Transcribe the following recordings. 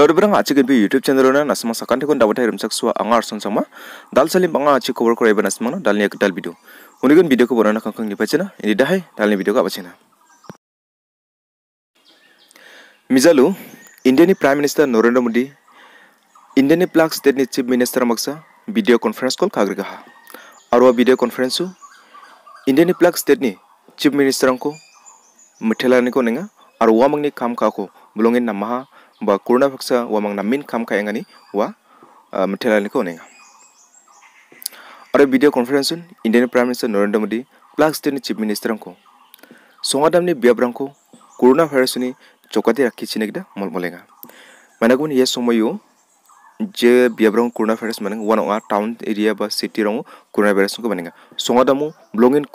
Hello everyone आज के भी यूट्यूब चैनल रो ना असम साखान्थि कोन दावथाय रमसक्सवा आंगा आरसन संगमा दाल सलिम बांगा आछि कवर करायबा नसमनो दालनि एक दाल भिडियो उनिगन भिडियो को बनाना खंखंनि पाचेना इनि दाहाय दालनि भिडियो का पाचेना मिजालु इंडियानि प्राइम मिनिस्टर नरेंद्र मोदी इंडियानि प्लाग स्टेटनि चीफ मिनिस्टर मक्सा भिडियो कॉन्फ्रेंस कॉल खाग्रिगाहा आरो भिडियो कॉन्फ्रेंसु इंडियानि प्लाग स्टेटनि चीफ मिनिस्टरंखौ मिथेलानिखौ नङा आरो वामंगनि खामखाखौ बुलंगिन नामाहा बा कोरोना भक्सा वामंग नामिन खाम खायंगानि वा मिथेलानिखौ नङा आरो भिडियो कॉन्फ्रेंस इंडियानि प्राइम मिनिस्टर नरेंद्र मोदी प्लाग स्टेटनि चीफ मिनिस्टरंखौ संगादामनि बियाब्रांखौ कोरोना भाइरासनि चौकाते राखी चिनेगदा मलमलेगा मानगुन ये समयो जे बियाब्रांग कोरोना भाइरास मानंग वन आ टाउन एरिया बा सिटी रंग कोरोना भाइरास को मानंगा संगादामु ब्लॉगिन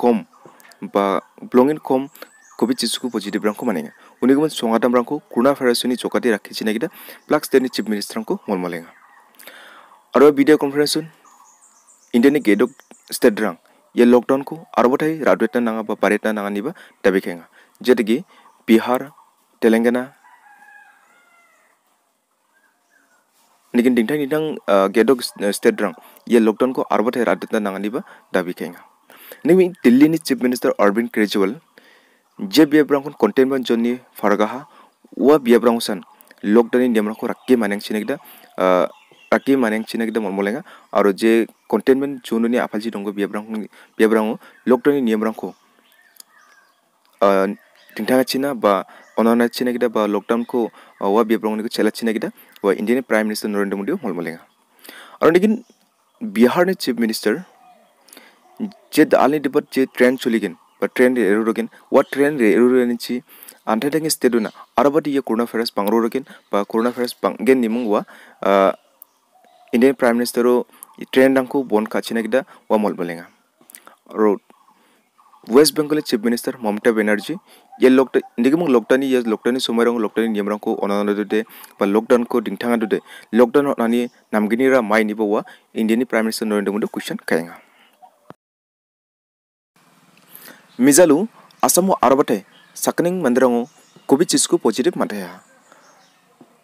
कम कोविड चिसुकु पॉजिटिव रंग को मानंगा उनिगुन संगादाम रंग को कोरोना भाइरासनि चौकाते राखी चिनेगदा प्लाग स्टेटनि चीफ मिनिस्टर को मलमलेगा आरो भिडियो कॉन्फ्रेंस इंडियानि गेडक स्टेट रंग ये लॉकडाउन को आरोबथाय रादुएता नाङा बा पारेता नाङानिबा दाबिखेंगा जेतगी बिहार तेलंगाना लेकिन दिंथाय निथां गेडक स्टेट रंग ये लॉकडाउन को आरोबथाय रादुएता नाङानिबा दाबिखेंगा नेमि दिल्लीनि चीफ मिनिस्टर अरविंद केजरीवाल जे बियाब्रांग कंटेनमेंट जोननि फारगाहा वा बियाब्रांग सन लॉकडाउननि नियमखौ राखि मानेंसिनेगदा राखि मानेंसिनेगदा मनमलेगा आरो जे कंटेनमेंट जोननि आफालजि दंगो बियाब्रांग लॉकडाउननि नियमखौ दिंथाङा चिना बा अनना चिनेगदा बा लॉकडाउन को वा बियाब्रांगनिखौ चेला चिनेगदा वा इंडियानि प्राइम मिनिस्टर नरेंद्र मोदी मलमलेगा आरो लेकिन बिहारनि चीफ मिनिस्टर जे दालनि दिबत जे ट्रेन चलिगोन बा ट्रेन एरोगोन वा ट्रेन एरोनिची आन्थाइथांनि स्टेटुना आरोबादि ये कोरोना भाइरास बांरोगोन बा कोरोना भाइरास बांगेन निमुं वा इंडियानि प्राइम मिनिस्टरो ट्रेन दांखौ बन्द खाचिनेगदा वा मलमलेगा आरो West Bengal chief minister Mamata Banerjee ये लॉकडाउन समय लॉकडाउन नियम रंग अनाना दुदे लॉकडाउन को दिंथांगा दुदे लॉकडाउन होनानि नामगिनी रा माइनि बवा इंडियानि prime minister Narendra Modi question खायंगा मिजालु आसामो आरोबाथाय साकनिं मंदिराव कोविड चिसुखौ पॉजिटिव माथाया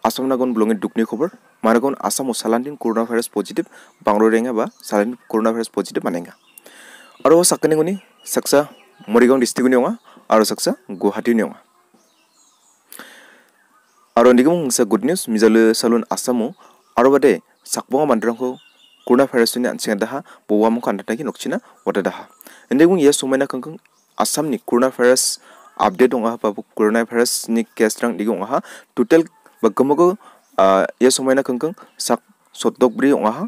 आसाम नागन ब्लंगनि दुखनि खबर मारगन आसामो सालानदिन कोरोना भाइरास पॉजिटिव बांग्रो रेंगा बा सालान कोरोना भाइरास पॉजिटिव मानेंगा आरो साकनिंगनि सक्सा मरिगांव डिस्ट्रिक्टनि नङा आरो सक्सा गुवाहाटीनि नङा आरो निगमसा गुड न्यूज मिजालु सालुन आसामो आरोबाथाय साकबांगा मंदिराव कोरोना भाइरासनि आनसिङा दाहा बवाम खान्दाथाखि नखसिना वटा दाहा नेगुं ये समायना खंखं आसामनि कोरोना भाइरास अपडेट दङ हाबाबो कोरोना भाइरासनि केस रंग दिगुं हा टोटल बगमगो ये समायना खंखं साक सदकब्रि दङ हा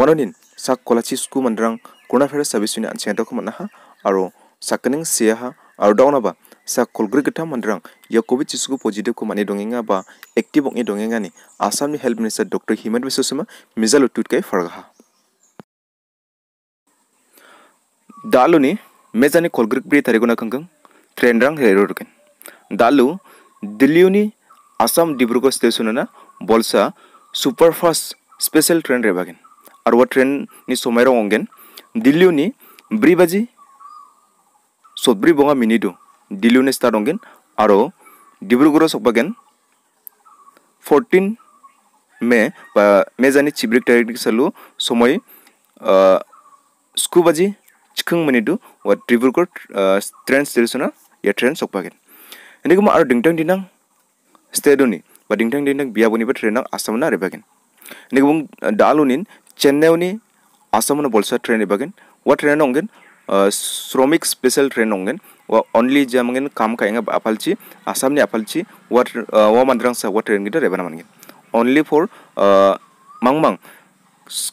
वननिन साक कलाचि स्कु मंदरं कोरोना भाइरास साबिसनि आनसिङा दाखौ मोनना हा आरो साकनिं सिया हा आरो दावनाबा साक कलग्रि गथा मंदरं ये कोविड चिसुखौ पॉजिटिव खौ माने दङेङा बा एक्टिभ अंगि दङेङानि आसामनि health minister doctor Himanta Biswa Sarma मिजालु टुटकै फरगाहा दालु ने मेजानी कलग्रिक ब्री तारिगुना खंखं ट्रेन रंग हेरोगोन दालु दिल्लीनि आसाम डिब्रुगढ़ स्टेशनना बलसा सुपरफास्ट स्पेशल ट्रेन रेबागोन आरो वा ट्रेननि समय रंग अंगेन दिल्लीनि 3 बाजि 47 मिनिट दिल्लीनि स्टार्ट अंगेन आरो डिब्रुगढ़ सकबागोन 14 मे बा मेजानि चिब्रिक तारिगनि सालु समय 9 बाजि चिखं मनिदु व डिब्रुगढ़ ट्रेन स्टेशन या ट्रेन सकबागोन एनिगुम आरो दिंथां दिनां स्टेडनि बा दिंथां दिनां बियाबनिबा ट्रेनआव आसामना रेबागोन एनिगुम दालुनिन चेन्नाइनि आसामना बलसा ट्रेन रेबागोन व ट्रेन अंगेन श्रमिक स्पेशल ट्रेन अंगेन व ओनली जामंगेन काम खायंगा आफालची आसामनि आफालची व मानद्रांसा व ट्रेन गिदा रेबाना मानगोन ओनली फॉर मांगमांग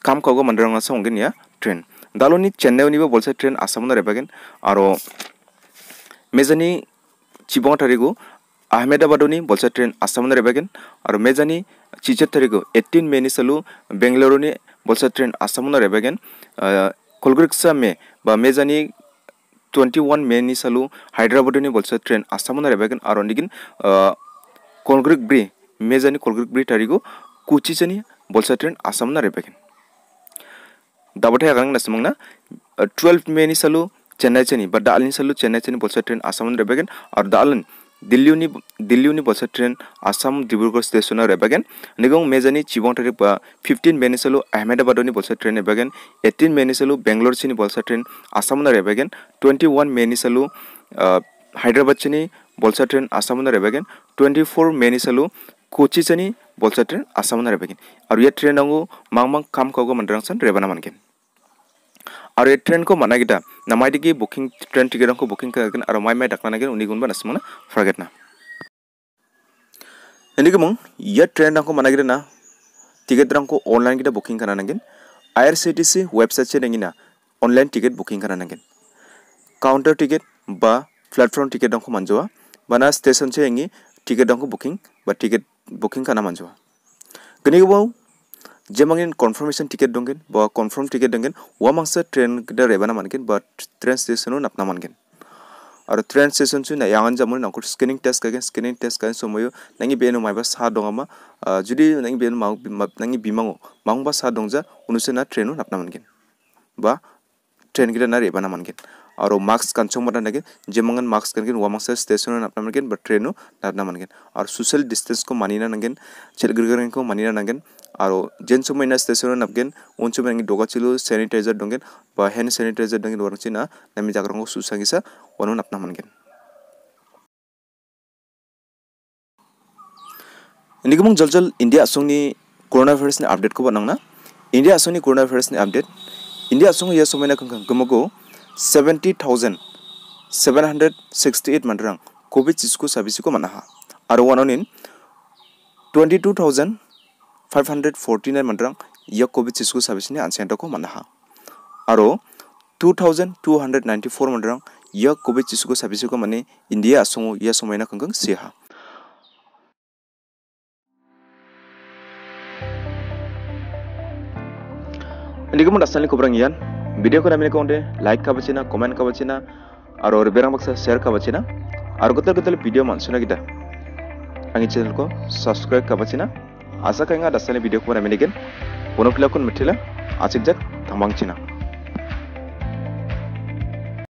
काम खावगो मानद्रांगा संगेन या ट्रेन दालुनि चेन्नाइनिबो बलसा ट्रेन आसामना रेबागोन आरो मेजानि चिबं तारिखौ आहमेदाबादनि बलसा ट्रेन आसामना रेबागोन आरो मेजानि 16 तारिखौ 18 मे नि सालु बेंगलुरुनि बलसा ट्रेन आसामना रेबागोन कलग्रिकसा मे बा मेजानि 21 मे नि सालु हैदराबादनि बलसा ट्रेन आसामना रेबागोन आरो निगिन कलग्रिकब्रि मेजानि कलग्रिकब्रि तारिखौ कोचिसनि बलसा ट्रेन आसामना रेबागोन दाबथाय आगां नासमंना 12 मे नि सालु चेन्नई चेनि बा दालनि सालु चेन्नई चेनि बलसा ट्रेन आसामन रेबागोन आरो दालन दिल्ली बस ट्रेन आसाम डिब्रुगढ़ स्टेशन एबागेन निगम मेजानी चिबंटारी 15 बेनेसलू अहमदाबाद बस ट्रेन एबागेन 18 मेनिसलू बेंगलोर से बस ट्रेन आसाम एबागेन 21 मेनिसलू हैदराबाद से बस ट्रेन आसाम एबागेन 24 मेनिसलू कोची से बस ट्रेन आसाम एबागेन और यह ट्रेन मांग खाम खाग मनरांसन रेबाना मानगेन और ये ट्रेन को माना गया नामा दिखे बुकिंग ट्रेन टिकेट को बुकिंग करगन और माइ माइ दाखना नागिन उन्हीं गुनबा नसमाना फरगेटना इनके मंग यह ट्रेन को माना गया ना टिकेट को ऑनलाइन की बुकिंग करना नागिन IRCTC वेबसाइट से नहीं ना ऑनलाइन टिकेट बुकिंग करना नागिन काउंटर टिकेट बा प्लेटफॉर्म टिकेट को मंजुआ बना स्टेशन से यंगी टिकेट को बुकिंग बा टिकेट बुकिंग करना मंजुआ गनिगबाऊ जे मांगेन कन्फर्मेशन टिकेट दंगेन बा कन्फर्म टिकेट दंगेन वा मांगसा ट्रेन गिदा रेबाना मानगेन बा ट्रेन स्टेशनआव नापना मानगेन आरो ट्रेन स्टेशन सु ना यांगन जामोन नांखौ स्कैनिंग टेस्ट का समय नांगि बेनो मायबा सा दङामा जुदि नांगि बेनो नांगि बिमाङो मांगबा सा दंजा उनुसे ना ट्रेनआव नापना मानगेन बा ट्रेन गिदा ना रेबाना मानगेन आरो मार्क्स कनसोमदा नागिन जे मांगन मार्क्स कनगेन वा मांगसा स्टेशनआव नापना मानगेन बा ट्रेनआव नापना मानगेन आरो सोशल डिस्टेंस को मानिना नांगेन सेलग्रगरखौ मानिना नांगेन और जेन समय ना स्टेशन नापगेन उन समय दगा चिलो सैनिटाइजर दंगेन बा हैंड सैनिटाइजर दंगेन वरंगसे ना नामी जाग्राखौ सुसांगिसा वनो नापना मोनगोन निगम जलजल इंडिया असंनि कोरोना वायरस नि अपडेट खौ नांगना इंडिया असंनि कोरोना वायरस नि अपडेट इंडिया असं या समय ना गमगो 70,768 मनरां कोविड जिसको सर्विस को मानहा और वनोनिन 22,549 मनरां यह कोविड जिसको सर्विस नि आनसेंट को मानहा और 2,294 मनरां यह कोविड जिसको सर्विस को माने इंडिया असं या समय ना कंगं सेहा निगम दसनि खबरं यान वीडियो को नामिने कोंदे लाइक का बचेना कमेंट का बचेना और बेरां बक्सा शेयर का बचेना और गतल गतल वीडियो मानसुना गिदा आंनि चैनल को सब्सक्राइब का बचेना आशा करेंगे दसने वीडियो को बनाने के लिए उन्होंने लाखों मिथिला आशिक जग धमांग चिना।